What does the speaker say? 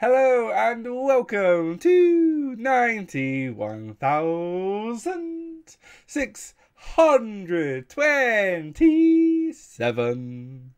Hello and welcome to 91,627.